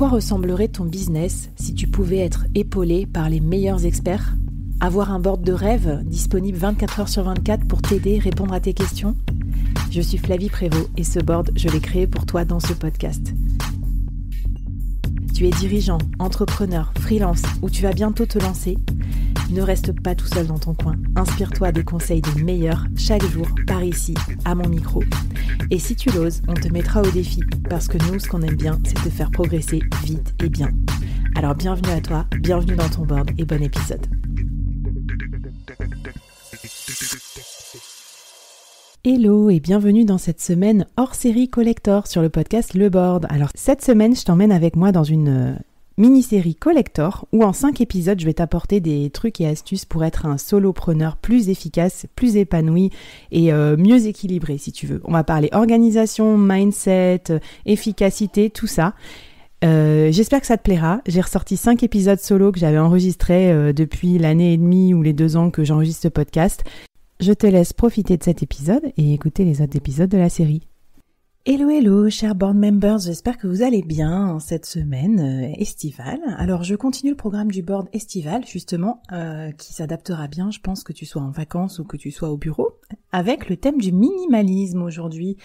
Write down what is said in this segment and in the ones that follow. quoi ressemblerait ton business si tu pouvais être épaulé par les meilleurs experts? Avoir un board de rêve disponible 24h/24 pour t'aider, répondre à tes questions? Je suis Flavie Prévost et ce board, je l'ai créé pour toi dans ce podcast. Tu es dirigeant, entrepreneur, freelance ou tu vas bientôt te lancer? Ne reste pas tout seul dans ton coin. Inspire-toi des conseils des meilleurs chaque jour par ici, à mon micro. Et si tu l'oses, on te mettra au défi parce que nous, ce qu'on aime bien, c'est te faire progresser vite et bien. Alors bienvenue à toi, bienvenue dans ton board et bon épisode. Hello et bienvenue dans cette semaine hors série collector sur le podcast Le Board. Alors cette semaine, je t'emmène avec moi dans une mini-série collector où en 5 épisodes, je vais t'apporter des trucs et astuces pour être un solopreneur plus efficace, plus épanoui et mieux équilibré si tu veux. On va parler organisation, mindset, efficacité, tout ça. J'espère que ça te plaira. J'ai ressorti 5 épisodes solo que j'avais enregistrés depuis l'année et demie ou les 2 ans que j'enregistre ce podcast. Je te laisse profiter de cet épisode et écouter les autres épisodes de la série. Hello hello, chers board members, j'espère que vous allez bien cette semaine estivale. Alors je continue le programme du board estival justement, qui s'adaptera bien, je pense, que tu sois en vacances ou que tu sois au bureau, avec le thème du minimalisme aujourd'hui.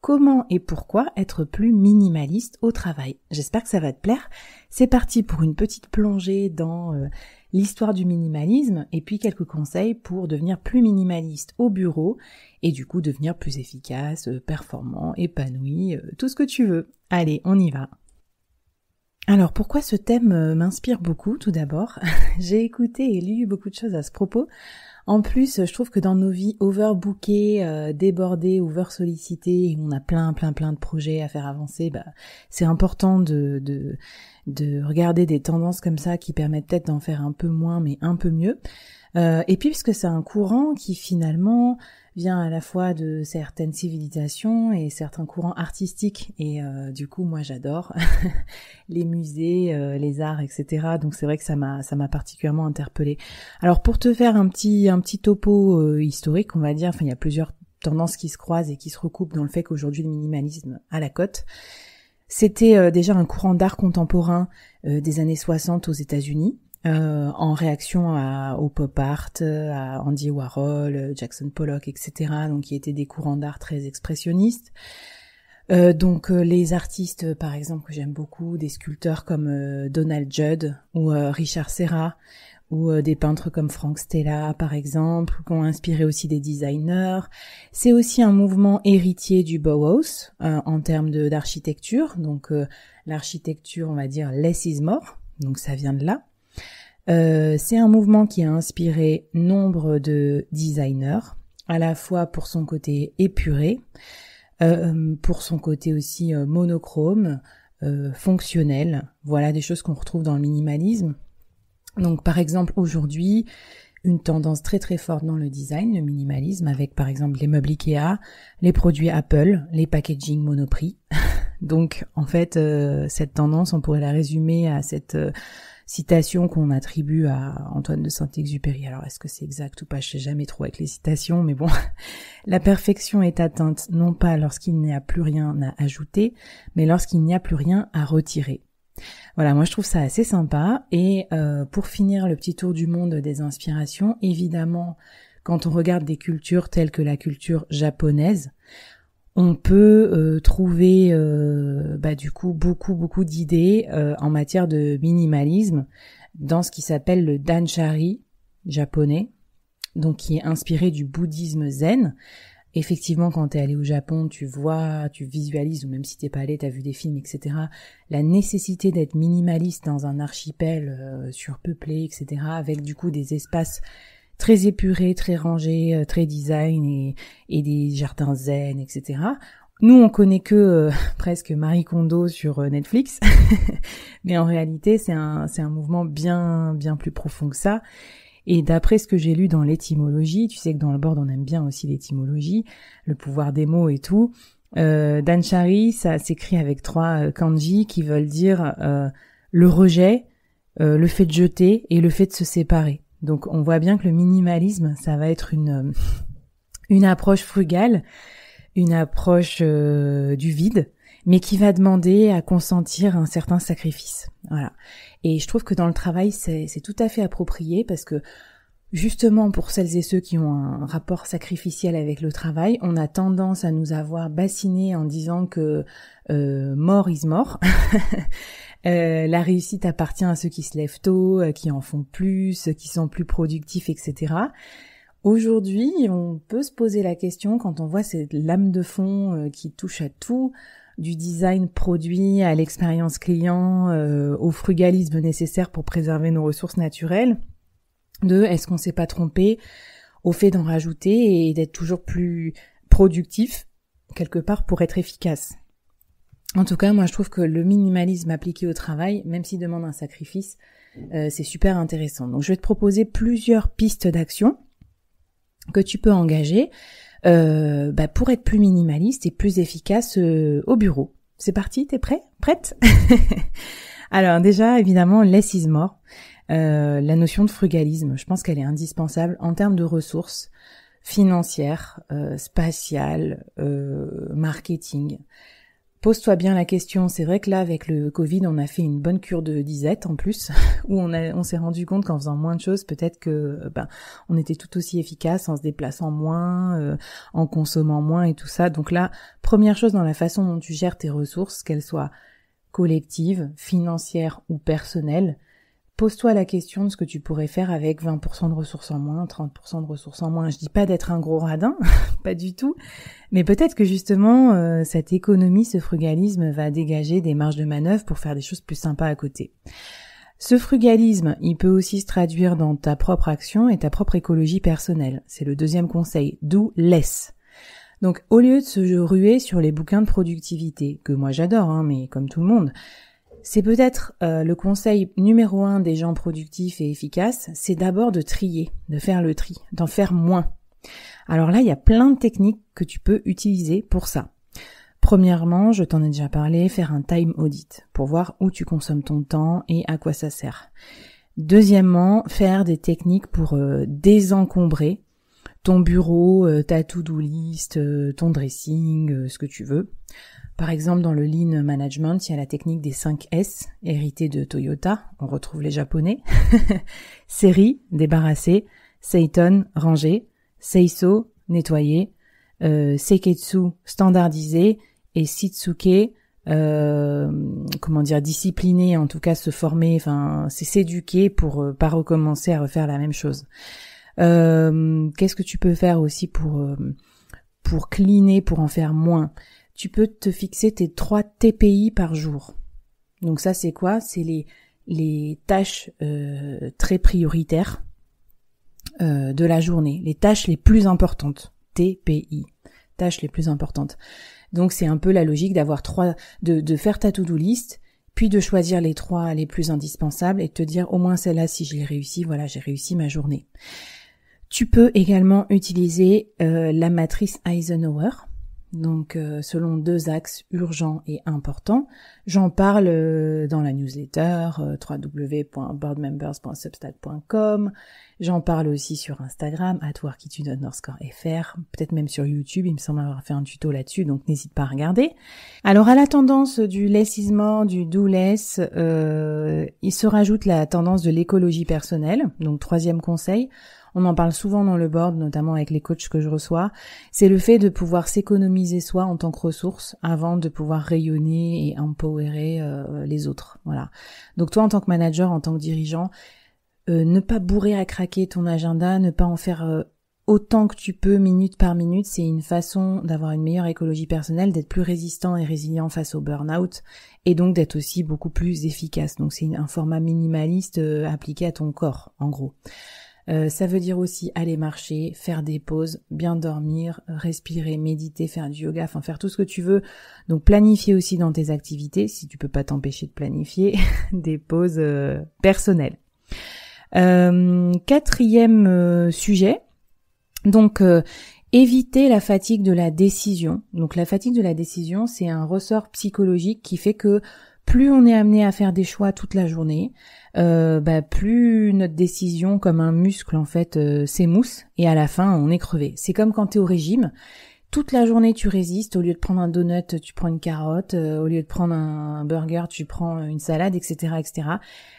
Comment et pourquoi être plus minimaliste au travail? J'espère que ça va te plaire. C'est parti pour une petite plongée dans l'histoire du minimalisme et puis quelques conseils pour devenir plus minimaliste au bureau et du coup devenir plus efficace, performant, épanoui, tout ce que tu veux. Allez, on y va. Alors pourquoi ce thème m'inspire beaucoup? Tout d'abord, j'ai écouté et lu beaucoup de choses à ce propos. En plus, je trouve que dans nos vies overbookées, débordées, oversollicitées, et on a plein de projets à faire avancer, bah, c'est important de regarder des tendances comme ça qui permettent peut-être d'en faire un peu moins, mais un peu mieux. Et puis, puisque c'est un courant qui finalement vient à la fois de certaines civilisations et certains courants artistiques. Et du coup, moi, j'adore les musées, les arts, etc. Donc, c'est vrai que ça m'a particulièrement interpellée. Alors, pour te faire un petit topo historique, on va dire, enfin, il y a plusieurs tendances qui se croisent et qui se recoupent dans le fait qu'aujourd'hui, le minimalisme a la cote. C'était déjà un courant d'art contemporain des années 60 aux États-Unis. En réaction au pop art, à Andy Warhol, Jackson Pollock, etc. Donc, qui étaient des courants d'art très expressionnistes. Donc, les artistes, par exemple, que j'aime beaucoup, des sculpteurs comme Donald Judd ou Richard Serra, ou des peintres comme Frank Stella, par exemple, qui ont inspiré aussi des designers. C'est aussi un mouvement héritier du Bauhaus en termes d'architecture. Donc, l'architecture, on va dire, less is more. Donc, ça vient de là. C'est un mouvement qui a inspiré nombre de designers, à la fois pour son côté épuré, pour son côté aussi monochrome, fonctionnel. Voilà des choses qu'on retrouve dans le minimalisme. Donc par exemple aujourd'hui, une tendance très forte dans le design, le minimalisme, avec par exemple les meubles IKEA, les produits Apple, les packaging Monoprix. Donc en fait, cette tendance, on pourrait la résumer à cette citation qu'on attribue à Antoine de Saint-Exupéry. Alors, est-ce que c'est exact ou pas? Je sais jamais trop avec les citations, mais bon. La perfection est atteinte non pas lorsqu'il n'y a plus rien à ajouter, mais lorsqu'il n'y a plus rien à retirer. Voilà, moi je trouve ça assez sympa. Et pour finir le petit tour du monde des inspirations, évidemment, quand on regarde des cultures telles que la culture japonaise, on peut trouver du coup beaucoup d'idées en matière de minimalisme dans ce qui s'appelle le Danchari japonais, donc qui est inspiré du bouddhisme zen. Effectivement, quand t'es allé au Japon, tu visualises, ou même si t'es pas allé, t'as vu des films, etc., la nécessité d'être minimaliste dans un archipel surpeuplé, etc., avec du coup des espaces très épuré, très rangé, très design et des jardins zen, etc. Nous, on connaît que presque Marie Kondo sur Netflix, mais en réalité, c'est un mouvement bien plus profond que ça. Et d'après ce que j'ai lu dans l'étymologie, tu sais que dans le board, on aime bien aussi l'étymologie, le pouvoir des mots et tout. Danchari, ça s'écrit avec 3 kanji qui veulent dire le rejet, le fait de jeter et le fait de se séparer. Donc on voit bien que le minimalisme, ça va être une approche frugale, une approche du vide, mais qui va demander à consentir un certain sacrifice. Voilà. Et je trouve que dans le travail, c'est tout à fait approprié parce que justement, pour celles et ceux qui ont un rapport sacrificiel avec le travail, on a tendance à nous avoir bassinés en disant que more is more. La réussite appartient à ceux qui se lèvent tôt, qui en font plus, qui sont plus productifs, etc. Aujourd'hui, on peut se poser la question, quand on voit cette lame de fond qui touche à tout, du design produit à l'expérience client, au frugalisme nécessaire pour préserver nos ressources naturelles, de est-ce qu'on s'est pas trompé au fait d'en rajouter et d'être toujours plus productif quelque part pour être efficace. En tout cas, moi je trouve que le minimalisme appliqué au travail, même s'il demande un sacrifice, c'est super intéressant. Donc je vais te proposer plusieurs pistes d'action que tu peux engager pour être plus minimaliste et plus efficace au bureau. C'est parti, t'es prêt ? Prête ? Alors déjà, évidemment, less is more. La notion de frugalisme, je pense qu'elle est indispensable en termes de ressources financières, spatiales, marketing. Pose-toi bien la question, c'est vrai que là avec le Covid on a fait une bonne cure de disette en plus, où on s'est rendu compte qu'en faisant moins de choses, peut-être que on était tout aussi efficace en se déplaçant moins, en consommant moins et tout ça. Donc là, première chose dans la façon dont tu gères tes ressources, qu'elles soient collectives, financières ou personnelles, pose-toi la question de ce que tu pourrais faire avec 20% de ressources en moins, 30% de ressources en moins. Je dis pas d'être un gros radin, pas du tout, mais peut-être que justement cette économie, ce frugalisme va dégager des marges de manœuvre pour faire des choses plus sympas à côté. Ce frugalisme, il peut aussi se traduire dans ta propre action et ta propre écologie personnelle. C'est le deuxième conseil, do less. Donc au lieu de se ruer sur les bouquins de productivité, que moi j'adore, mais comme tout le monde, c'est peut-être le conseil numéro 1 des gens productifs et efficaces, c'est d'abord de trier, de faire le tri, d'en faire moins. Alors là, il y a plein de techniques que tu peux utiliser pour ça. Premièrement, je t'en ai déjà parlé, faire un time audit pour voir où tu consommes ton temps et à quoi ça sert. Deuxièmement, faire des techniques pour désencombrer ton bureau, ta to-do list, ton dressing, ce que tu veux. Par exemple, dans le Lean Management, il y a la technique des 5 S, héritée de Toyota, on retrouve les Japonais. Série, débarrasser, Seiton, ranger, Seiso, nettoyer, Seiketsu, standardiser, et Shitsuke, discipliner, en tout cas se former, c'est s'éduquer pour pas recommencer à refaire la même chose. Qu'est-ce que tu peux faire aussi pour cleaner, pour en faire moins ? Tu peux te fixer tes 3 TPI par jour. Donc ça, c'est quoi ? C'est les tâches très prioritaires de la journée, les tâches les plus importantes, TPI, tâches les plus importantes. Donc c'est un peu la logique d'avoir de faire ta to-do list, puis de choisir les 3 les plus indispensables et de te dire au moins celle-là, si je l'ai réussi, voilà, j'ai réussi ma journée. Tu peux également utiliser la matrice Eisenhower. Donc selon 2 axes urgents et importants, j'en parle dans la newsletter www.boardmembers.substack.com, j'en parle aussi sur Instagram @workitude_fr, peut-être même sur YouTube, il me semble avoir fait un tuto là-dessus, donc n'hésite pas à regarder. Alors à la tendance du less is more, du do less, il se rajoute la tendance de l'écologie personnelle, donc 3e conseil. On en parle souvent dans le board, notamment avec les coachs que je reçois, c'est le fait de pouvoir s'économiser soi en tant que ressource avant de pouvoir rayonner et empowerer les autres. Voilà. Donc toi, en tant que manager, en tant que dirigeant, ne pas bourrer à craquer ton agenda, ne pas en faire autant que tu peux, minute par minute, c'est une façon d'avoir une meilleure écologie personnelle, d'être plus résistant et résilient face au burn-out, et donc d'être aussi beaucoup plus efficace. Donc c'est un format minimaliste appliqué à ton corps, en gros. Ça veut dire aussi aller marcher, faire des pauses, bien dormir, respirer, méditer, faire du yoga, faire tout ce que tu veux. Donc planifier aussi dans tes activités, si tu peux pas t'empêcher de planifier, des pauses personnelles. 4e sujet, donc éviter la fatigue de la décision. Donc la fatigue de la décision, c'est un ressort psychologique qui fait que plus on est amené à faire des choix toute la journée, plus notre décision, comme un muscle s'émousse et à la fin on est crevé. C'est comme quand t'es au régime, toute la journée tu résistes, au lieu de prendre un donut, tu prends une carotte, au lieu de prendre un burger, tu prends une salade, etc., etc.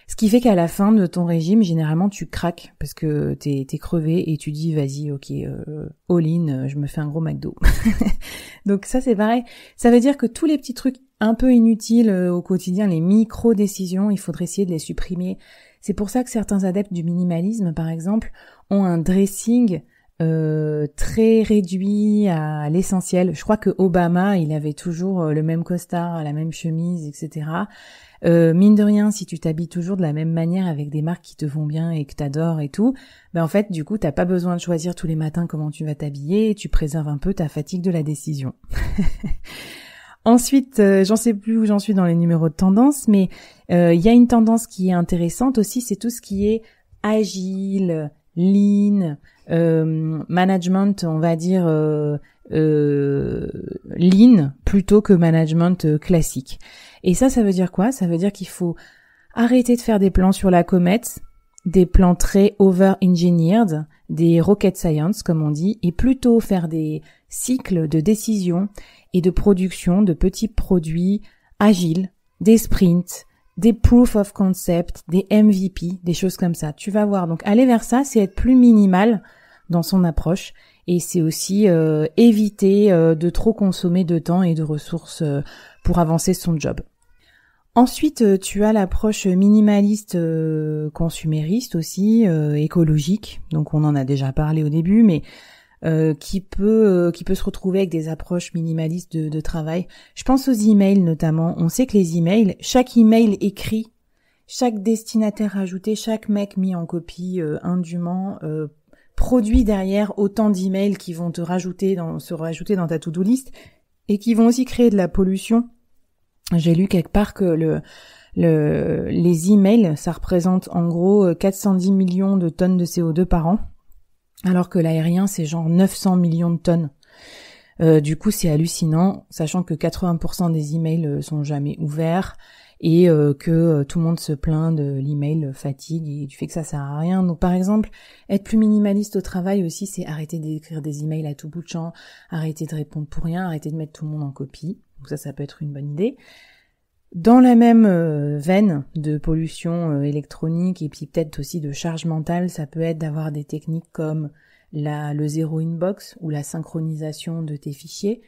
Ce qui fait qu'à la fin de ton régime, généralement tu craques, parce que t'es crevé et tu dis vas-y, ok, all-in, je me fais un gros McDo. Donc ça c'est pareil, ça veut dire que tous les petits trucs un peu inutiles au quotidien, les micro-décisions, il faudrait essayer de les supprimer. C'est pour ça que certains adeptes du minimalisme, par exemple, ont un dressing très réduit à l'essentiel. Je crois que Obama, il avait toujours le même costard, la même chemise, etc. Mine de rien, si tu t'habilles toujours de la même manière avec des marques qui te vont bien et que t'adores et tout, ben en fait, du coup, t'as pas besoin de choisir tous les matins comment tu vas t'habiller et tu préserves un peu ta fatigue de la décision. Ensuite, j'en sais plus où j'en suis dans les numéros de tendance, mais y a une tendance qui est intéressante aussi, c'est tout ce qui est agile, lean, management, on va dire lean plutôt que management classique. Et ça veut dire quoi? Ça veut dire qu'il faut arrêter de faire des plans sur la comète, des plans très over-engineered, des rocket science, comme on dit, et plutôt faire des cycles de décision et de production de petits produits agiles, des sprints, des proof of concept, des MVP, des choses comme ça. Tu vas voir. Donc, aller vers ça, c'est être plus minimal dans son approche et c'est aussi éviter de trop consommer de temps et de ressources pour avancer son job. Ensuite, tu as l'approche minimaliste, consumériste aussi, écologique. Donc, on en a déjà parlé au début, mais qui peut se retrouver avec des approches minimalistes de travail. Je pense aux emails notamment. On sait que les emails, chaque email écrit, chaque destinataire ajouté, chaque mec mis en copie indûment produit derrière autant d'emails qui vont se rajouter dans ta to-do list et qui vont aussi créer de la pollution. J'ai lu quelque part que les emails, ça représente en gros 410 millions de tonnes de CO2 par an, alors que l'aérien, c'est genre 900 millions de tonnes. Du coup, c'est hallucinant, sachant que 80% des emails sont jamais ouverts et que tout le monde se plaint de l'email fatigue et du fait que ça sert à rien. Donc par exemple, être plus minimaliste au travail aussi, c'est arrêter d'écrire des emails à tout bout de champ, arrêter de répondre pour rien, arrêter de mettre tout le monde en copie. Donc ça peut être une bonne idée. Dans la même veine de pollution électronique et puis peut-être aussi de charge mentale, ça peut être d'avoir des techniques comme le zéro inbox ou la synchronisation de tes fichiers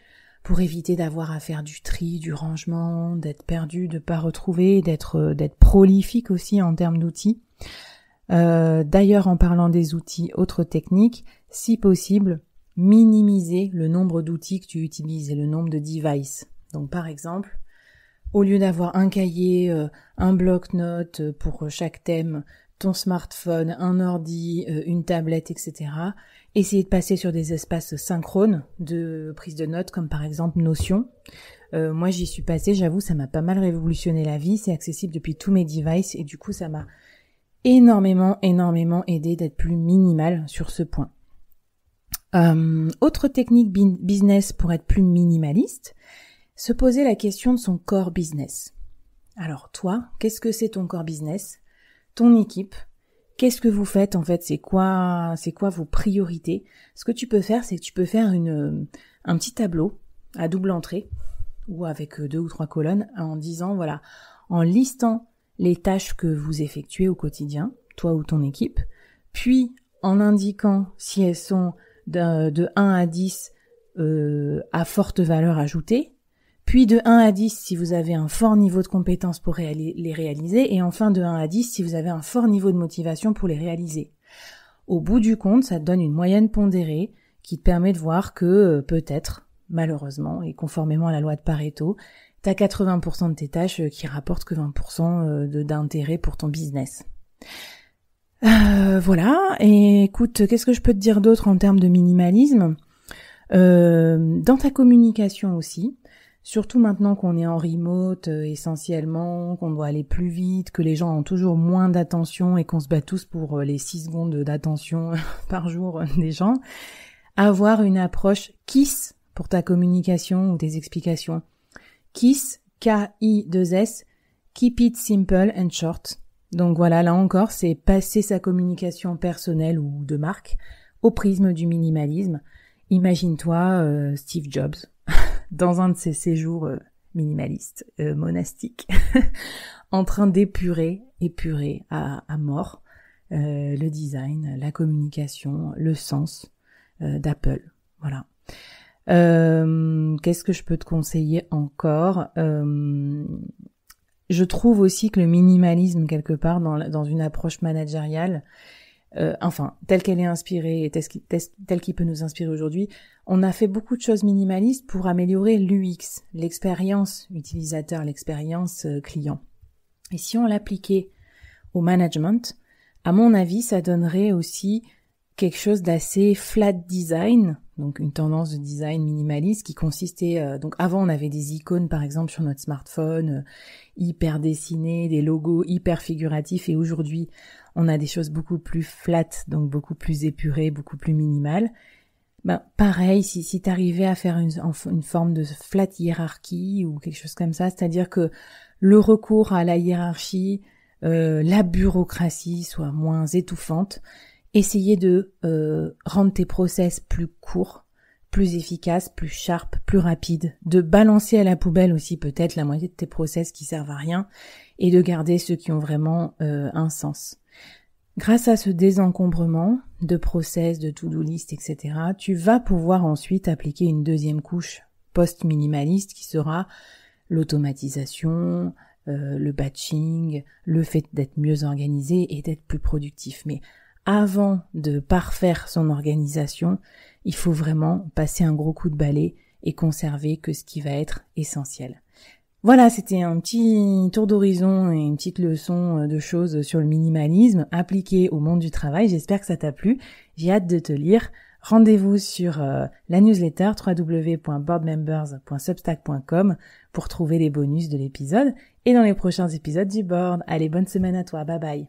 pour éviter d'avoir à faire du tri, du rangement, d'être perdu, de pas retrouver, d'être prolifique aussi en termes d'outils. D'ailleurs, en parlant des outils, autre technique, si possible, minimiser le nombre d'outils que tu utilises et le nombre de devices. Donc par exemple, au lieu d'avoir un cahier, un bloc-notes pour chaque thème, ton smartphone, un ordi, une tablette, etc., essayez de passer sur des espaces synchrones de prise de notes, comme par exemple Notion. Moi, j'y suis passée, j'avoue, ça m'a pas mal révolutionné la vie, c'est accessible depuis tous mes devices, et du coup, ça m'a énormément aidé d'être plus minimal sur ce point. Autre technique business pour être plus minimaliste, se poser la question de son core business. Alors toi, qu'est-ce que c'est ton core business? Ton équipe? Qu'est-ce que vous faites en fait? C'est quoi vos priorités? Ce que tu peux faire, c'est que tu peux faire un petit tableau à double entrée ou avec 2 ou 3 colonnes en disant voilà, en listant les tâches que vous effectuez au quotidien, toi ou ton équipe, puis en indiquant si elles sont de 1 à 10 à forte valeur ajoutée, puis de 1 à 10 si vous avez un fort niveau de compétence pour les réaliser, et enfin de 1 à 10 si vous avez un fort niveau de motivation pour les réaliser. Au bout du compte, ça te donne une moyenne pondérée qui te permet de voir que peut-être, malheureusement, et conformément à la loi de Pareto, t'as 80% de tes tâches qui rapportent que 20% d'intérêt pour ton business. Voilà, et écoute, qu'est-ce que je peux te dire d'autre en termes de minimalisme? Dans ta communication aussi, surtout maintenant qu'on est en remote essentiellement, qu'on doit aller plus vite, que les gens ont toujours moins d'attention et qu'on se bat tous pour les 6 secondes d'attention par jour des gens, avoir une approche KISS pour ta communication ou tes explications. KISS, K-I-2-S, Keep it simple and short. Donc voilà, là encore, c'est passer sa communication personnelle ou de marque au prisme du minimalisme Imagine-toi Steve Jobs dans un de ses séjours minimalistes, monastiques, en train d'épurer à mort le design, la communication, le sens d'Apple. Voilà. Qu'est-ce que je peux te conseiller encore ? Je trouve aussi que le minimalisme, quelque part, dans une approche managériale, telle qu'elle est inspirée et telle qu'il peut nous inspirer aujourd'hui, on a fait beaucoup de choses minimalistes pour améliorer l'UX, l'expérience utilisateur, l'expérience client. Et si on l'appliquait au management, à mon avis, ça donnerait aussi quelque chose d'assez flat design, donc une tendance de design minimaliste qui consistait... donc avant, on avait des icônes, par exemple, sur notre smartphone, hyper dessinées, des logos hyper figuratifs, et aujourd'hui, on a des choses beaucoup plus flat, donc beaucoup plus épurées, beaucoup plus minimales. Ben, pareil, si t'arrivais à faire une forme de flat hiérarchie ou quelque chose comme ça, c'est-à-dire que le recours à la hiérarchie, la bureaucratie soit moins étouffante, essayer de rendre tes process plus courts, plus efficaces, plus sharp, plus rapides, de balancer à la poubelle aussi peut-être la moitié de tes process qui servent à rien et de garder ceux qui ont vraiment un sens. Grâce à ce désencombrement de process, de to-do list, etc., tu vas pouvoir ensuite appliquer une deuxième couche post-minimaliste qui sera l'automatisation, le batching, le fait d'être mieux organisé et d'être plus productif. Mais avant de parfaire son organisation, il faut vraiment passer un gros coup de balai et conserver que ce qui va être essentiel. Voilà, c'était un petit tour d'horizon et une petite leçon de choses sur le minimalisme appliqué au monde du travail. J'espère que ça t'a plu. J'ai hâte de te lire. Rendez-vous sur la newsletter www.boardmembers.substack.com pour trouver les bonus de l'épisode et dans les prochains épisodes du board. Allez, bonne semaine à toi. Bye bye.